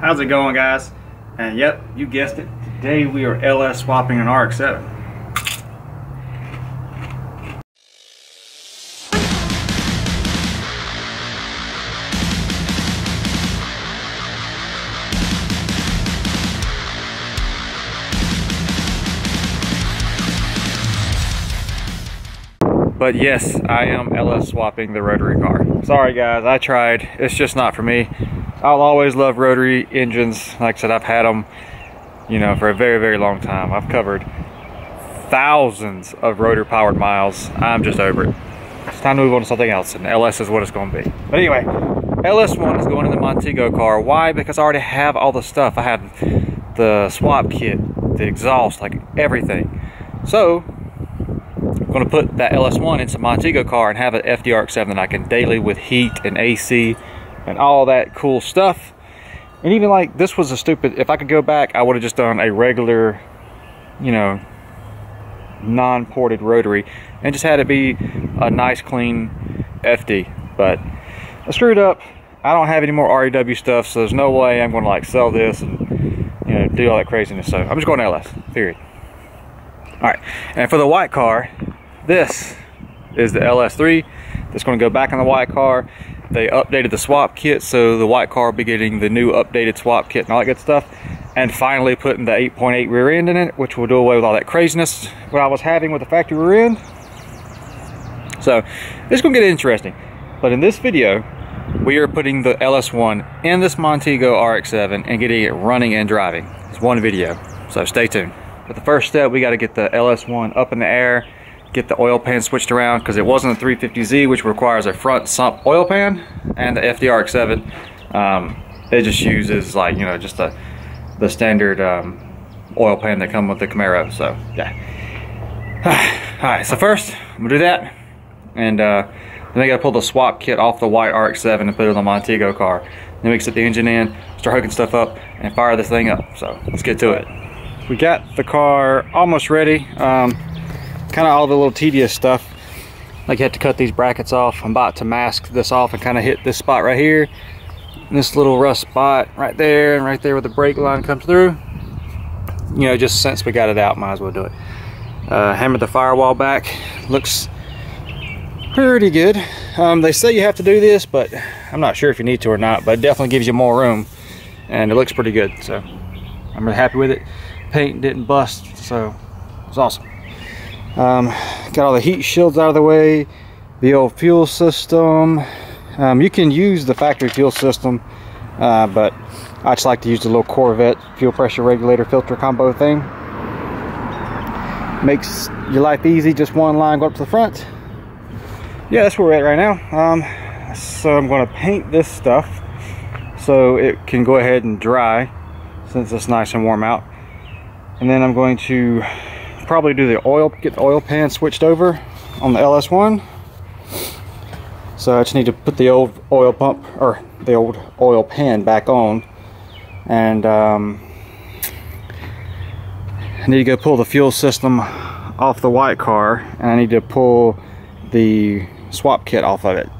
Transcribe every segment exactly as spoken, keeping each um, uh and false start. How's it going, guys? And yep, you guessed it, today we are L S swapping an R X seven. But yes, I am L S swapping the rotary car. Sorry guys, I tried. It's just not for me. I'll always love rotary engines. Like I said, I've had them, you know, for a very, very long time. I've covered thousands of rotor powered miles. I'm just over it. It's time to move on to something else, and L S is what it's gonna be. But anyway, L S one is going in the Montego car. Why? Because I already have all the stuff. I have the swap kit, the exhaust, like everything. So, I'm gonna put that L S one into Montego car and have an F D R X seven that I can daily with heat and A C and all that cool stuff. And even like this was a stupid, if I could go back, I would have just done a regular, you know, non-ported rotary and just had it be a nice clean F D. But I screwed up. I don't have any more R E W stuff, so there's no way I'm gonna like sell this and, you know, do all that craziness. So I'm just going to L S, period. All right, and for the white car, this is the L S three. That's going to go back in the white car. They updated the swap kit, so the white car will be getting the new updated swap kit and all that good stuff. And finally putting the eight point eight rear end in it, which will do away with all that craziness what I was having with the factory rear end. So it's going to get interesting. But in this video, we are putting the L S one in this Montego R X seven and getting it running and driving. It's one video, so stay tuned. But the first step, we got to get the L S one up in the air, get the oil pan switched around, because it wasn't a three fifty Z, which requires a front sump oil pan, and the F D R X seven, um, it just uses like, you know, just the, the standard um, oil pan that come with the Camaro, so yeah. All right, so first, I'm gonna do that, and uh, then I got to pull the swap kit off the white R X seven and put it on the Montego car. Then we can set the engine in, start hooking stuff up, and fire this thing up, so let's get to it. We got the car almost ready. Um, kind of all the little tedious stuff. Like you had to cut these brackets off. I'm about to mask this off and kind of hit this spot right here. And this little rough spot right there and right there where the brake line comes through. You know, just since we got it out, might as well do it. Uh, hammered the firewall back. Looks pretty good. Um, they say you have to do this, but I'm not sure if you need to or not, but it definitely gives you more room. And it looks pretty good, so I'm really happy with it. Paint didn't bust, so it's awesome. Um, got all the heat shields out of the way, the old fuel system. Um, you can use the factory fuel system, uh, but I just like to use the little Corvette fuel pressure regulator filter combo thing. Makes your life easy, just one line go up to the front. Yeah, that's where we're at right now. Um, so I'm gonna paint this stuff so it can go ahead and dry since it's nice and warm out. And then I'm going to probably do the oil, get the oil pan switched over on the L S one. So I just need to put the old oil pump, or the old oil pan back on. And um, I need to go pull the fuel system off the white car. And I need to pull the swap kit off of it.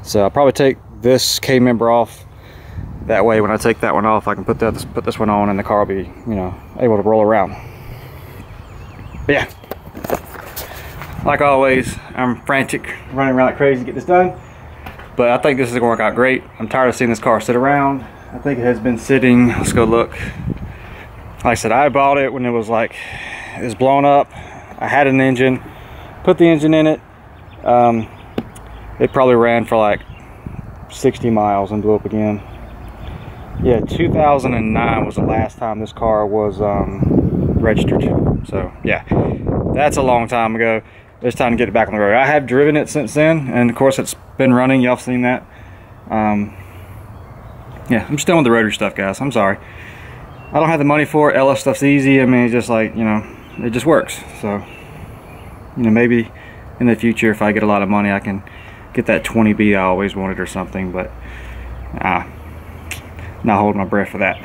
So I'll probably take this K-member off. That way, when I take that one off, I can put that put this one on, and the car will be, you know, able to roll around. But yeah, like always, I'm frantic, running around like crazy to get this done. But I think this is going to work out great. I'm tired of seeing this car sit around. I think it has been sitting. Let's go look. Like I said, I bought it when it was like it was blown up. I had an engine, put the engine in it. Um, it probably ran for like sixty miles and blew up again. Yeah, two thousand nine was the last time this car was um, registered. So yeah, that's a long time ago. It's time to get it back on the road. I have driven it since then, and of course it's been running. Y'all have seen that. Um, yeah, I'm still with the rotary stuff, guys. I'm sorry. I don't have the money for it. L S stuff's easy. I mean, it's just like, you know, it just works. So, you know, maybe in the future if I get a lot of money, I can get that twenty B I always wanted or something, but ah. Uh, not holding my breath for that.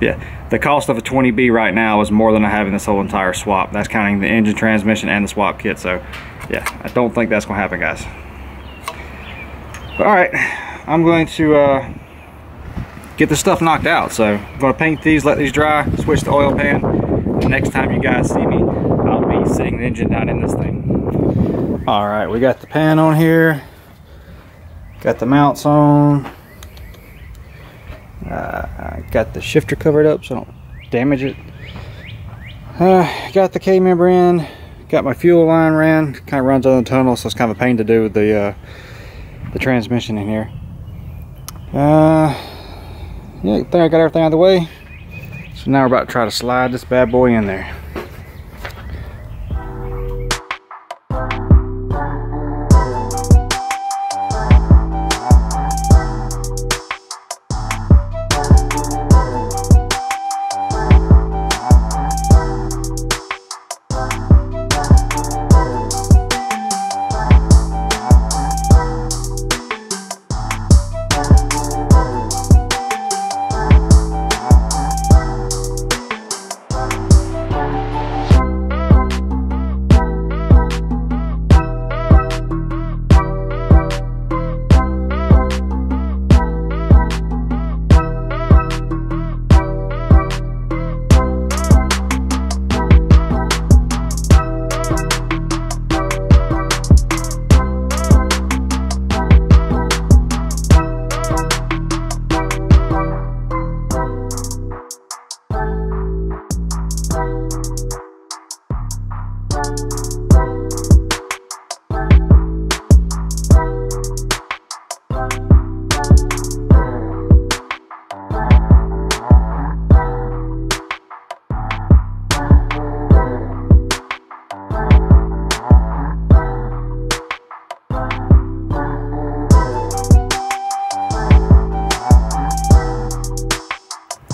Yeah, the cost of a twenty B right now is more than I have in this whole entire swap. That's counting the engine, transmission, and the swap kit. So yeah, I don't think that's gonna happen, guys. But all right, I'm going to uh, get the stuff knocked out. So I'm gonna paint these, let these dry, switch the oil pan. The next time you guys see me, I'll be sitting the engine down in this thing. All right, we got the pan on here, got the mounts on, uh, got the shifter covered up so I don't damage it. Uh, got the K member in, got my fuel line ran, kind of runs on the tunnel, so it's kind of a pain to do with the uh, the transmission in here. Uh, yeah, I think I got everything out of the way. So now we're about to try to slide this bad boy in there.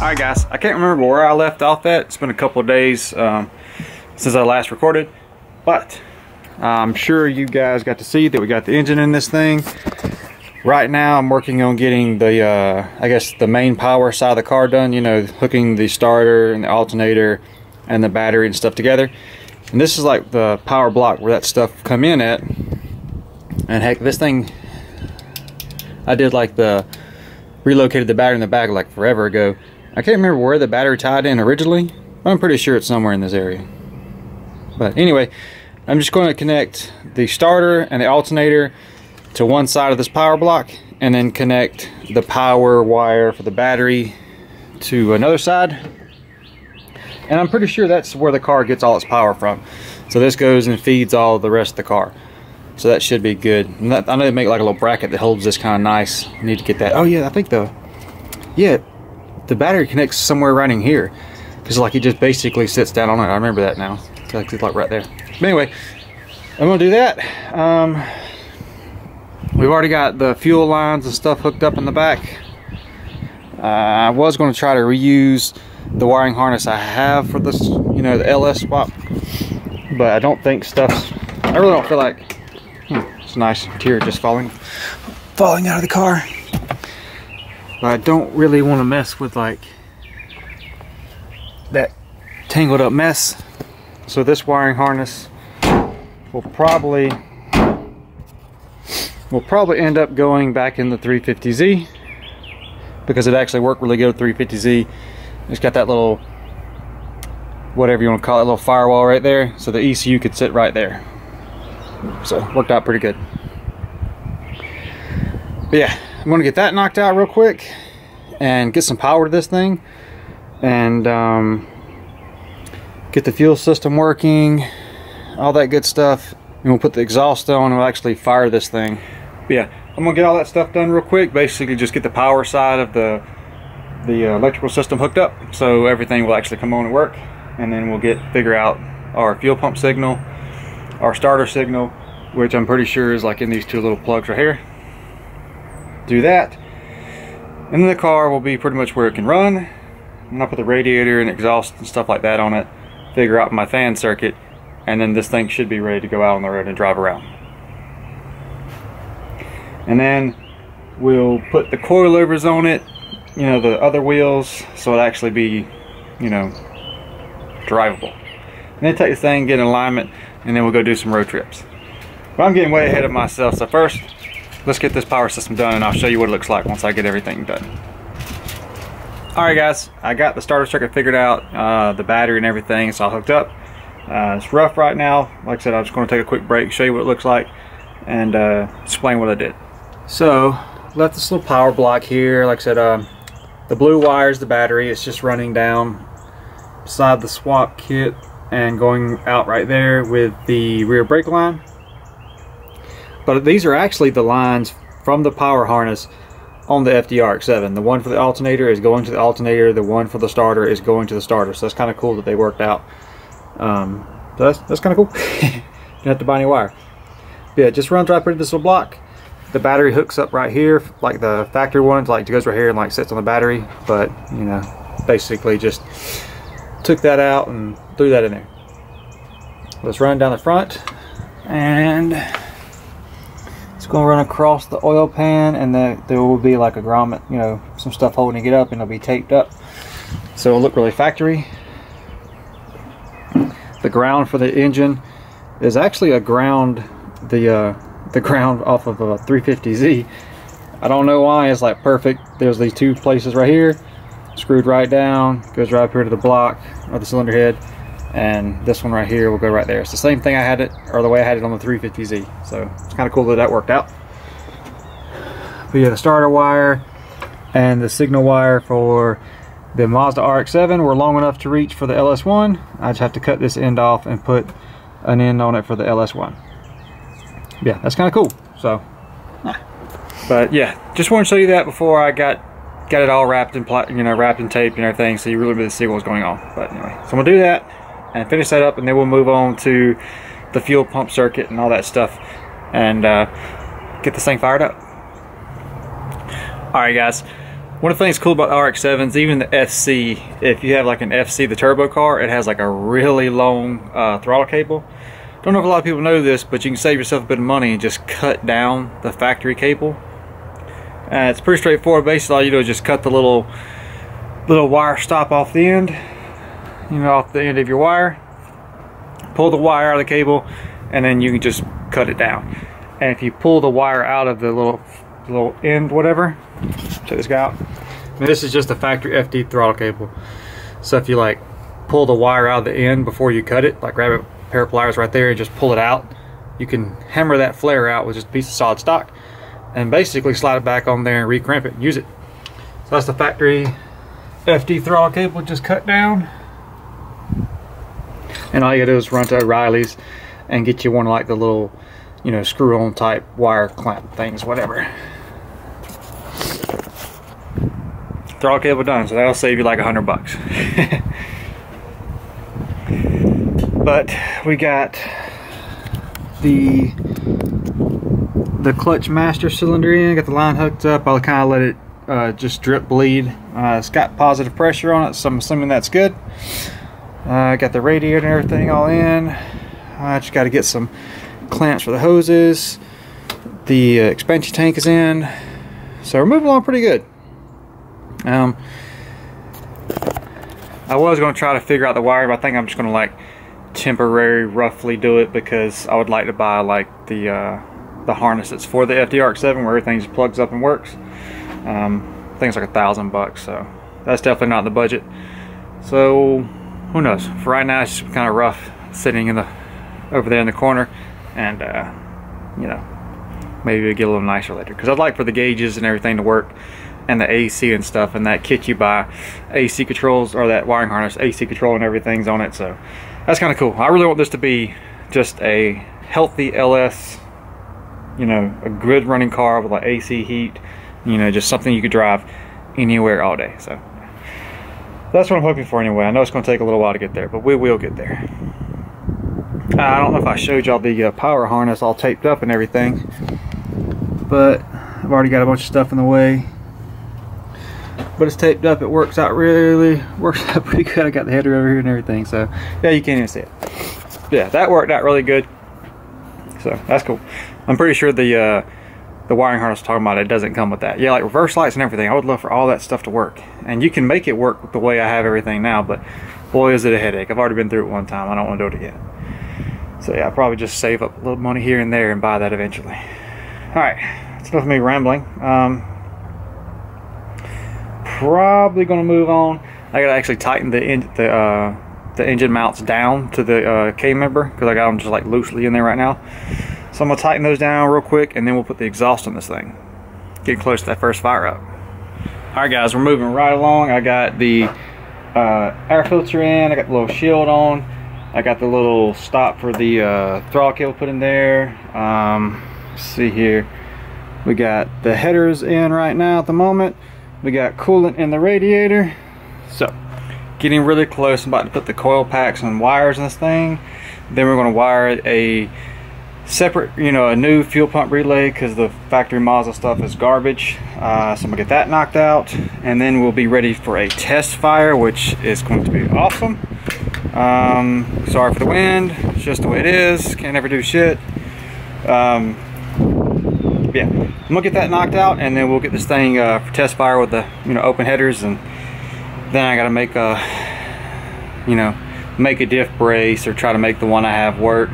Alright guys, I can't remember where I left off at. It's been a couple of days um, since I last recorded, but I'm sure you guys got to see that we got the engine in this thing. Right now I'm working on getting the, uh, I guess the main power side of the car done, you know, hooking the starter and the alternator and the battery and stuff together. And this is like the power block where that stuff come in at. And heck, this thing, I did like the, relocated the battery in the back like forever ago. I can't remember where the battery tied in originally, but I'm pretty sure it's somewhere in this area. But anyway, I'm just going to connect the starter and the alternator to one side of this power block and then connect the power wire for the battery to another side. And I'm pretty sure that's where the car gets all its power from. So this goes and feeds all the rest of the car. So that should be good. And that, I know they make like a little bracket that holds this kind of nice. I need to get that. Oh yeah, I think the, yeah. The battery connects somewhere right in here, because like it just basically sits down on it. I remember that now. It's like, it's like right there. But anyway, I'm gonna do that. Um, we've already got the fuel lines and stuff hooked up in the back. Uh, I was gonna try to reuse the wiring harness I have for this, you know, the L S swap, but I don't think stuff's. I really don't feel like. Hmm, it's a nice tear just falling, falling out of the car. But I don't really want to mess with like that tangled up mess. So this wiring harness will probably will probably end up going back in the three fifty Z, because it actually worked really good with three fifty Z. It's got that little, whatever you want to call it, little firewall right there. So the E C U could sit right there. So it worked out pretty good. But yeah. I'm gonna get that knocked out real quick and get some power to this thing and um, get the fuel system working, all that good stuff. And we'll put the exhaust on and we'll actually fire this thing. But yeah, I'm gonna get all that stuff done real quick. Basically just get the power side of the, the electrical system hooked up so everything will actually come on and work. And then we'll get figure out our fuel pump signal, our starter signal, which I'm pretty sure is like in these two little plugs right here. Do that, and then the car will be pretty much where it can run. I'm gonna put the radiator and exhaust and stuff like that on it, figure out my fan circuit, and then this thing should be ready to go out on the road and drive around. And then we'll put the coilovers on it, you know, the other wheels, so it'll actually be, you know, drivable. And then take this thing, get in alignment, and then we'll go do some road trips. But I'm getting way ahead of myself, so first, let's get this power system done and I'll show you what it looks like once I get everything done. Alright guys, I got the starter circuit figured out, uh, the battery and everything, it's all hooked up. Uh, it's rough right now. Like I said, I'm just going to take a quick break, show you what it looks like, and uh, explain what I did. So, left this little power block here. Like I said, um, the blue wire is the battery. It's just running down beside the swap kit and going out right there with the rear brake line. But these are actually the lines from the power harness on the F D R X seven. The one for the alternator is going to the alternator. The one for the starter is going to the starter. So that's kind of cool that they worked out. Um, so that's, that's kind of cool. You don't have to buy any wire. But yeah, it just runs right through this little block. The battery hooks up right here, like the factory ones, like it goes right here and like sits on the battery. But you know, basically just took that out and threw that in there. Let's run down the front, and it's going to run across the oil pan, and then there will be like a grommet, you know, some stuff holding it up, and it'll be taped up. So it'll look really factory. The ground for the engine is actually a ground, the uh, the ground off of a three fifty Z. I don't know why, it's like perfect. There's these two places right here, screwed right down, goes right up here to the block of the cylinder head, and this one right here will go right there. It's the same thing I had it, or the way I had it on the three fifty Z. So it's kind of cool that that worked out. But yeah, the starter wire and the signal wire for the Mazda R X seven were long enough to reach for the L S one. I just have to cut this end off and put an end on it for the L S one. Yeah, that's kind of cool. So, but yeah, just want to show you that before I got got it all wrapped in pla you know, wrapped in tape and everything, so you really be able to see what's going on. But anyway, so I'm gonna do that and finish that up, and then we'll move on to the fuel pump circuit and all that stuff, and uh, get this thing fired up. All right, guys. One of the things cool about R X sevens, even the F C, if you have like an F C, the turbo car, it has like a really long uh, throttle cable. Don't know if a lot of people know this, but you can save yourself a bit of money and just cut down the factory cable. And it's pretty straightforward. Basically, all you do is just cut the little little wire stop off the end, you know, off the end of your wire. Pull the wire out of the cable, and then you can just cut it down. And if you pull the wire out of the little little end, whatever. Check this guy out. And this is just a factory F D throttle cable. So if you like pull the wire out of the end before you cut it, like grab a pair of pliers right there and just pull it out, you can hammer that flare out with just a piece of solid stock and basically slide it back on there and recrimp it and use it. So that's the factory F D throttle cable just cut down. And all you gotta do is run to O'Reilly's and get you one like the little, you know, screw on type wire clamp things, whatever. Throttle cable done, so that'll save you like a hundred bucks. But we got the the clutch master cylinder in, got the line hooked up. I'll kind of let it uh, just drip bleed. Uh, it's got positive pressure on it, so I'm assuming that's good. Uh, got the radiator and everything all in. I just got to get some clamps for the hoses. The uh, expansion tank is in, so we're moving along pretty good. Um, I was going to try to figure out the wire, but I think I'm just going to like temporary roughly do it, because I would like to buy like the uh, the harness that's for the F D R X seven where everything just plugs up and works. Um, I think it's like a thousand bucks, so that's definitely not in the budget. So who knows? For right now, it's just kind of rough sitting in the over there in the corner, and uh, you know, maybe it'll get a little nicer later, because I'd like for the gauges and everything to work. And the A C and stuff, and that kit you buy, A C controls, or that wiring harness, A C control and everything's on it, so that's kind of cool. I really want this to be just a healthy L S, you know, a good running car with like A C heat, you know, just something you could drive anywhere all day. So that's what I'm hoping for anyway. I know it's going to take a little while to get there, but we will get there. Uh, I don't know if I showed y'all the uh, power harness all taped up and everything, but I've already got a bunch of stuff in the way. But it's taped up, it works out really, works out pretty good. I got the header over here and everything, so yeah, you can't even see it. Yeah, that worked out really good, so that's cool. I'm pretty sure the uh, the wiring harness I'm talking about, it doesn't come with that. Yeah, like reverse lights and everything, I would love for all that stuff to work. And you can make it work with the way I have everything now, but boy is it a headache. I've already been through it one time, I don't want to do it again. So yeah, I'll probably just save up a little money here and there and buy that eventually. Alright, that's enough of me rambling. Um, probably going to move on. I got to actually tighten the in, the uh, the engine mounts down to the uh, K member, because I got them just like loosely in there right now. So I'm gonna tighten those down real quick, and then we'll put the exhaust on this thing. Get close to that first fire up. All right, guys, we're moving right along. I got the uh, air filter in. I got the little shield on. I got the little stop for the uh, throttle cable put in there. Um, let's see here. We got the headers in right now at the moment. We got coolant in the radiator. So, getting really close. I'm about to put the coil packs and wires in this thing. Then we're gonna wire a separate, you know, a new fuel pump relay, because the factory Mazda stuff is garbage. Uh, so I'm gonna get that knocked out, and then we'll be ready for a test fire, which is going to be awesome. Um, sorry for the wind, it's just the way it is. Can't ever do shit. Um, yeah, I'm gonna get that knocked out, and then we'll get this thing uh, for test fire with the, you know, open headers, and then I gotta make a, you know, make a diff brace, or try to make the one I have work,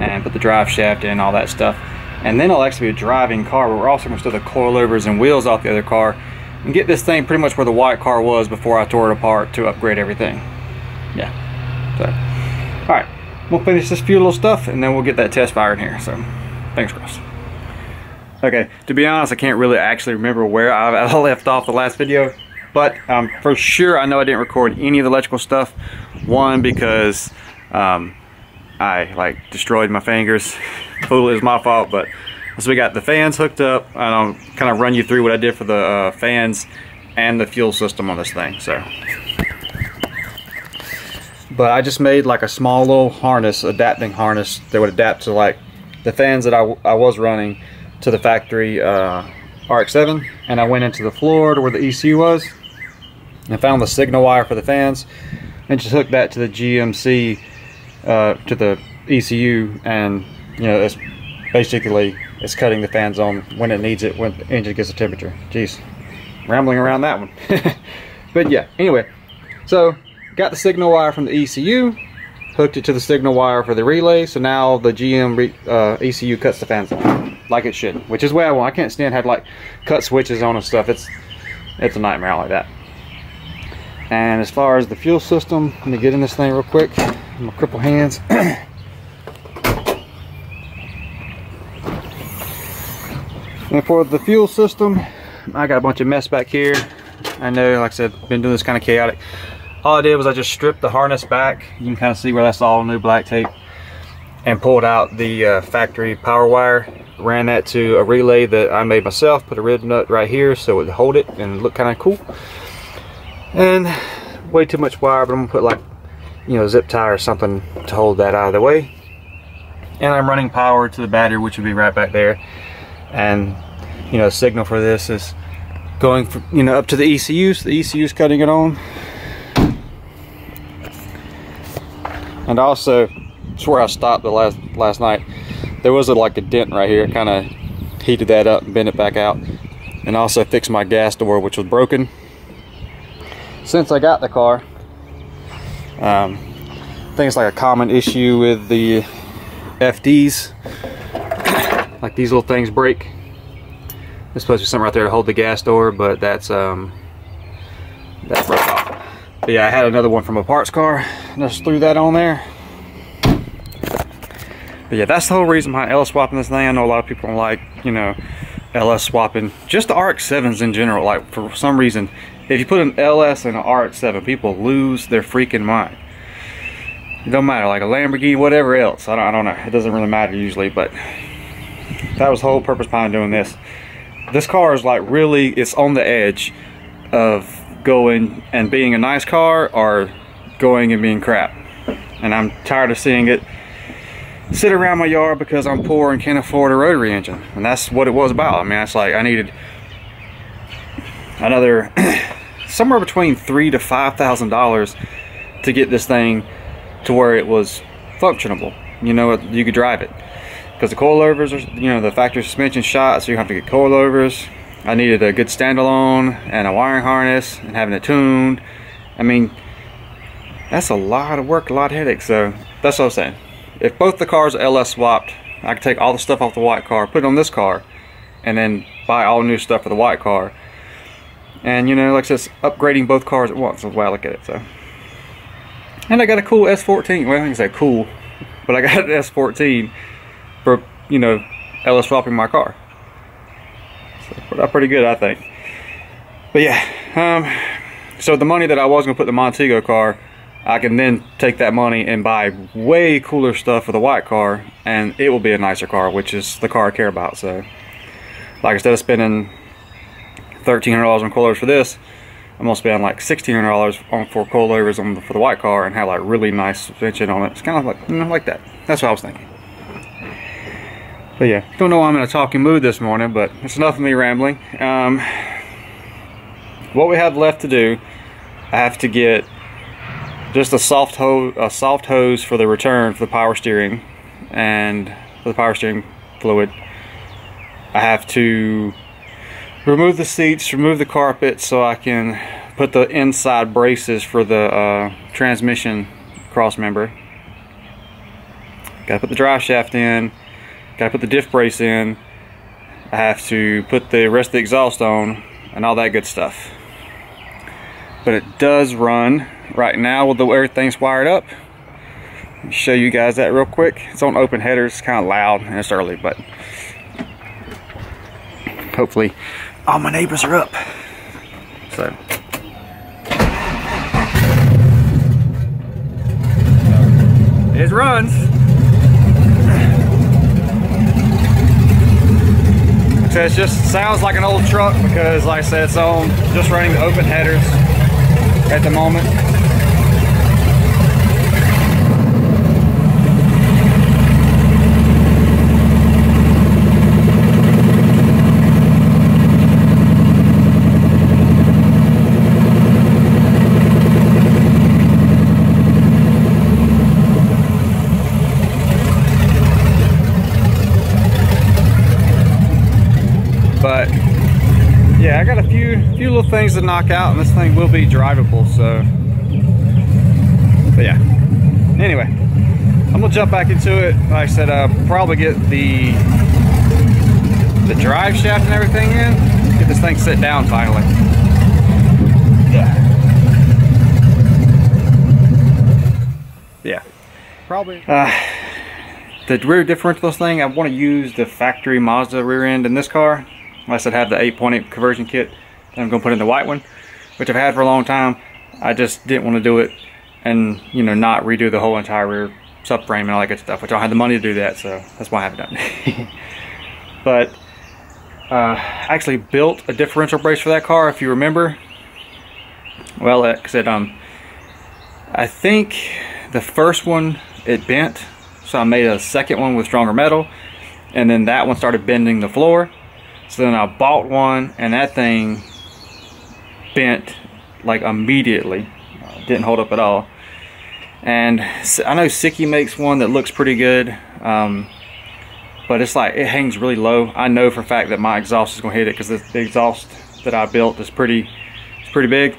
and put the drive shaft in, all that stuff. And then it'll actually be a driving car, but we're also going to steal the coilovers and wheels off the other car and get this thing pretty much where the white car was before I tore it apart to upgrade everything. Yeah. So, all right, we'll finish this few little stuff, and then we'll get that test fire in here. So, fingers crossed. Okay, to be honest, I can't really actually remember where I left off the last video, but um, for sure I know I didn't record any of the electrical stuff. One, because um, I like destroyed my fingers. Fool, it was my fault. But so we got the fans hooked up, and I'll kind of run you through what I did for the uh, fans and the fuel system on this thing. So, but I just made like a small little harness, adapting harness that would adapt to like the fans that I, I was running to the factory uh, R X seven, and I went into the floor to where the E C U was, and I found the signal wire for the fans, and just hooked that to the G M C. Uh, to the E C U, and you know, it's basically it's cutting the fans on when it needs it, when the engine gets the temperature. Jeez, rambling around that one. But yeah, anyway, so got the signal wire from the E C U, hooked it to the signal wire for the relay, so now the G M re uh, E C U cuts the fans on like it should, which is where I want. I can't stand having like cut switches on and stuff. It's it's a nightmare like that. And as far as the fuel system, let me get in this thing real quick. My cripple hands. And for the fuel system, I got a bunch of mess back here. I know, like I said, been doing this kind of chaotic. All I did was I just stripped the harness back. You can kind of see where that's all new black tape, and pulled out the uh, factory power wire, ran that to a relay that I made myself, put a rib nut right here so it would hold it and look kind of cool. And way too much wire, but I'm gonna put like, you know, zip tie or something to hold that out of the way. And I'm running power to the battery, which would be right back there. And you know, the signal for this is going from, you know, up to the E C U, so the E C U is cutting it on. And also, that's where I stopped the last last night. There was a, like a dent right here. Kind of heated that up and bent it back out, and also fixed my gas door, which was broken since I got the car. Um, I think it's like a common issue with the F Ds. Like these little things break. There's supposed to be something right there to hold the gas door, but that's um, that broke off. But yeah, I had another one from a parts car. Just threw that on there. But yeah, that's the whole reason behind L S swapping this thing. I know a lot of people don't like, you know, L S swapping. Just the R X sevens in general. Like for some reason, if you put an L S and an R X seven, people lose their freaking mind. It don't matter, like a Lamborghini, whatever else. I don't, I don't know. It doesn't really matter usually, but that was the whole purpose behind doing this. This car is like really, it's on the edge of going and being a nice car, or going and being crap. And I'm tired of seeing it sit around my yard because I'm poor and can't afford a rotary engine. And that's what it was about. I mean, it's like I needed another somewhere between three to five thousand dollars to get this thing to where it was functionable. You know, you could drive it, because the coilovers are, you know, the factory suspension shot, so you have to get coilovers. I needed a good standalone and a wiring harness and having it tuned. I mean, that's a lot of work, a lot of headaches. So that's what I'm saying. If both the cars are L S swapped, I could take all the stuff off the white car, put it on this car, and then buy all new stuff for the white car. And you know, like I said, upgrading both cars at once is why I look at it. So, and I got a cool S fourteen. Well, I think I said cool, but I got an S fourteen for, you know, L S swapping my car. So pretty good, I think. But yeah, um, so the money that I was gonna put in the Montego car, I can then take that money and buy way cooler stuff for the white car, and it will be a nicer car, which is the car I care about. So, like, instead of spending thirteen hundred dollars on coilovers for this, I'm gonna spend like sixteen hundred dollars on for coilovers on the, for the white car, and have like really nice suspension on it. It's kind of like, you know, like that. That's what I was thinking. But yeah, don't know why I'm in a talking mood this morning, but it's enough of me rambling. Um, what we have left to do, I have to get just a soft hose, a soft hose for the return for the power steering, and for the power steering fluid. I have to remove the seats, remove the carpet, so I can put the inside braces for the uh, transmission cross member. Gotta put the drive shaft in, gotta put the diff brace in, I have to put the rest of the exhaust on, and all that good stuff. But it does run right now with the way everything's wired up. I'll show you guys that real quick. It's on open headers, it's kind of loud, and it's early, but hopefully all my neighbors are up. So, it runs. So it just sounds like an old truck because, like I said, it's on just running the open headers at the moment. But yeah, I got a few few little things to knock out, and this thing will be drivable. So, but yeah. Anyway, I'm gonna jump back into it. Like I said, I'll probably get the the drive shaft and everything in. Get this thing set down finally. Yeah. Yeah. Probably. Uh, the rear differentials thing, I want to use the factory Mazda rear end in this car. Unless I'd have the eight point eight conversion kit that I'm gonna put in the white one, which I've had for a long time. I just didn't want to do it and, you know, not redo the whole entire rear subframe and all that good stuff, which I don't have the money to do that, so that's why I haven't done it. But uh, I actually built a differential brace for that car, if you remember. Well, like I said, um, I think the first one, it bent, so I made a second one with stronger metal, and then that one started bending the floor. So then I bought one, and that thing bent like immediately. Didn't hold up at all. And I know Siki makes one that looks pretty good, um, but it's like it hangs really low. I know for a fact that my exhaust is gonna hit it because the exhaust that I built is pretty, it's pretty big.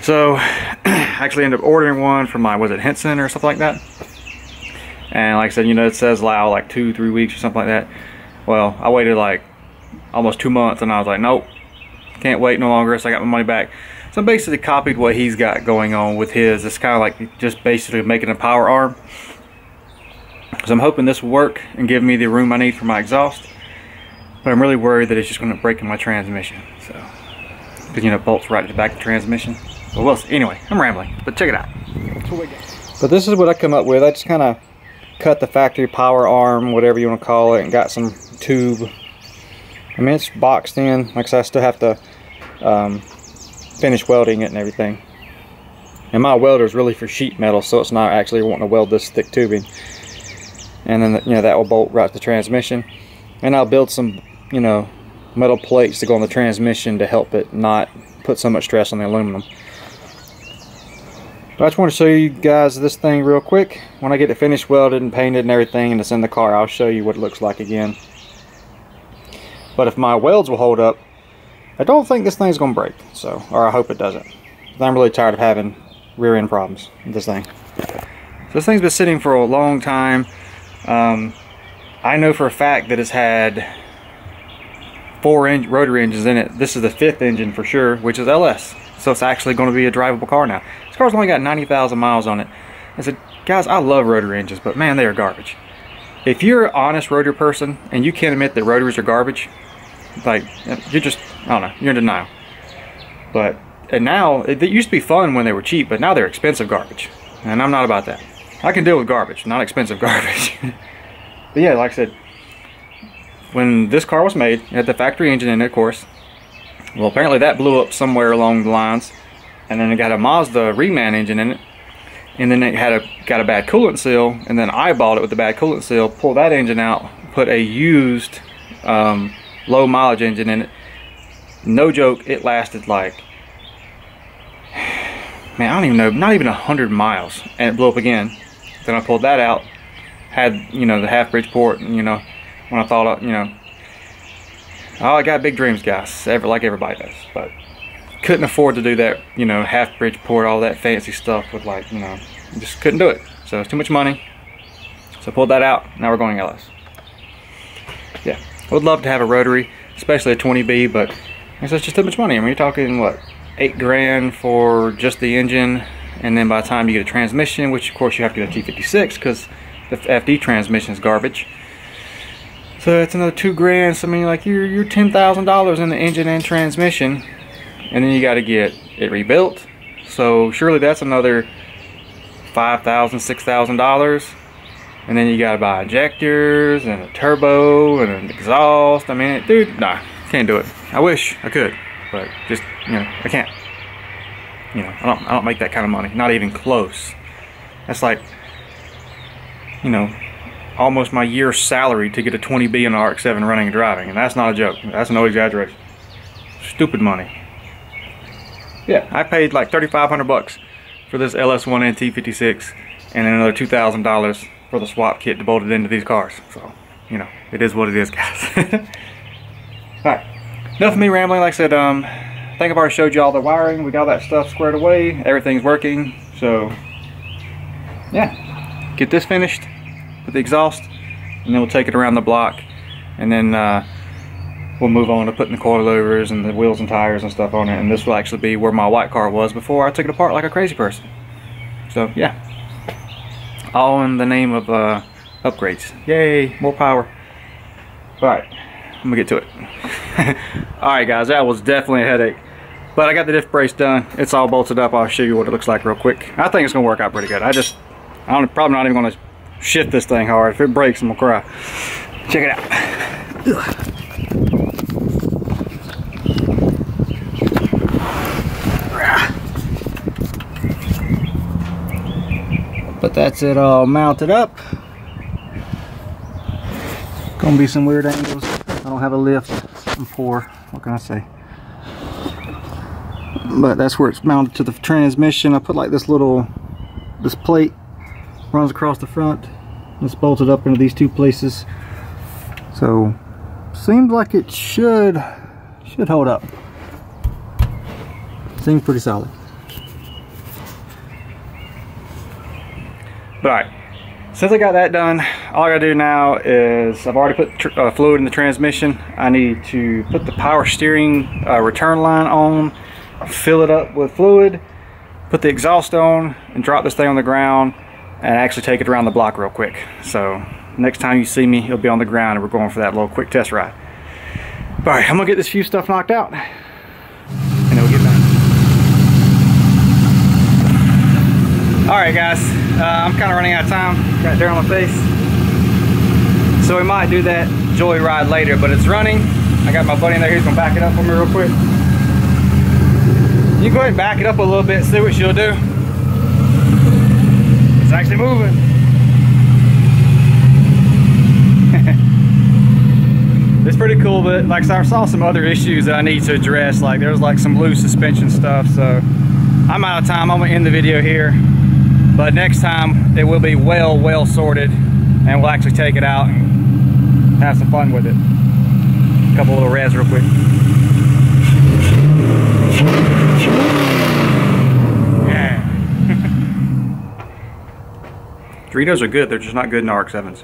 So I actually ended up ordering one from my, was it Henson or something like that? And like I said, you know, it says allow like two, three weeks or something like that. Well, I waited like almost two months, and I was like, nope, can't wait no longer, so I got my money back. So I basically copied what he's got going on with his. It's kind of like just basically making a power arm. So I'm hoping this will work and give me the room I need for my exhaust, but I'm really worried that it's just going to break in my transmission. So, because, you know, bolts right at the back of the transmission. But we'll see. Anyway, I'm rambling, but check it out. But this is what I come up with. I just kind of cut the factory power arm, whatever you want to call it, and got some tube. I mean, it's boxed in, like I said, I still have to um, finish welding it and everything. And my welder is really for sheet metal, so it's not actually wanting to weld this thick tubing. And then, you know, that will bolt right to the transmission. And I'll build some, you know, metal plates to go on the transmission to help it not put so much stress on the aluminum. But I just want to show you guys this thing real quick. When I get it finished welded and painted and everything, and it's in the car, I'll show you what it looks like again. But if my welds will hold up, I don't think this thing's gonna break. So, or I hope it doesn't. I'm really tired of having rear end problems with this thing. So this thing's been sitting for a long time. Um, I know for a fact that it's had four inch rotary engines in it. This is the fifth engine for sure, which is L S. So it's actually going to be a drivable car now. This car's only got ninety thousand miles on it. I said, guys, I love rotary engines, but man, they are garbage. If you're an honest rotary person and you can't admit that rotaries are garbage, like, you're just, I don't know, you're in denial. But, and now, it, it used to be fun when they were cheap, but now they're expensive garbage. And I'm not about that. I can deal with garbage, not expensive garbage. But yeah, like I said, when this car was made, it had the factory engine in it, of course. Well, apparently that blew up somewhere along the lines. And then it got a Mazda reman engine in it. And then it had a got a bad coolant seal, and then eyeballed it with the bad coolant seal, pulled that engine out, put a used um, low mileage engine in it. No joke, it lasted like, man, I don't even know, not even a hundred miles, and it blew up again. Then I pulled that out, had, you know, the half bridge port, and, you know, when I thought, you know, oh, I got big dreams, guys, ever, like everybody does, but couldn't afford to do that, you know, half bridge port, all that fancy stuff with, like, you know, just couldn't do it. So it's too much money. So I pulled that out. Now we're going L S. Yeah, I would love to have a rotary, especially a twenty B, but it's just too much money. I mean, you're talking what, eight grand for just the engine, and then by the time you get a transmission, which of course you have to get a T fifty-six because the F D transmission is garbage. So it's another two grand. So I mean, like, you're you're ten thousand dollars in the engine and transmission. And then you got to get it rebuilt, so surely that's another five thousand, six thousand dollars. And then you got to buy injectors and a turbo and an exhaust. I mean, dude, nah, can't do it. I wish I could, but just, you know, I can't. You know, I don't, I don't make that kind of money. Not even close. That's like, you know, almost my year's salary to get a twenty B and an R X seven running and driving, and that's not a joke. That's no exaggeration. Stupid money. Yeah, I paid like thirty-five hundred bucks for this L S one and T fifty-six, and another two thousand dollars for the swap kit to bolt it into these cars. So, you know, it is what it is, guys. Alright, enough of me rambling. Like I said, um, I think I've already showed you all the wiring. We got that stuff squared away. Everything's working. So, yeah, get this finished with the exhaust, and then we'll take it around the block, and then, uh, we'll move on to putting the coilovers and the wheels and tires and stuff on it, and this will actually be where my white car was before I took it apart like a crazy person. So yeah, all in the name of uh, upgrades. Yay, more power. All right, I'm gonna get to it. All right, guys, that was definitely a headache, but I got the diff brace done. It's all bolted up. I'll show you what it looks like real quick. I think it's gonna work out pretty good. I just, I'm probably not even gonna shift this thing hard. If it breaks, I'm gonna cry. Check it out. But that's it all mounted up. Gonna be some weird angles. I don't have a lift. I'm poor. What can I say? But that's where it's mounted to the transmission. I put like this little, this plate runs across the front. It's bolted up into these two places. So seems like it should should hold up. Seems pretty solid. But all right, since I got that done, all I gotta do now is, I've already put tr uh, fluid in the transmission. I need to put the power steering uh, return line on, fill it up with fluid, put the exhaust on, and drop this thing on the ground, and actually take it around the block real quick. So next time you see me, it'll be on the ground, and we're going for that little quick test ride. But all right, I'm gonna get this few stuff knocked out, and then we'll get back. All right, guys. Uh, I'm kind of running out of time. Got dirt on my face. So we might do that joyride later, but it's running. I got my buddy in there. He's going to back it up for me real quick. You go ahead and back it up a little bit, see what she'll do. It's actually moving. It's pretty cool, but like I saw some other issues that I need to address. Like there's like some loose suspension stuff. So I'm out of time. I'm going to end the video here. But next time, it will be well, well sorted, and we'll actually take it out and have some fun with it. A couple little revs real quick. Yeah. Doritos are good, they're just not good in R X sevens.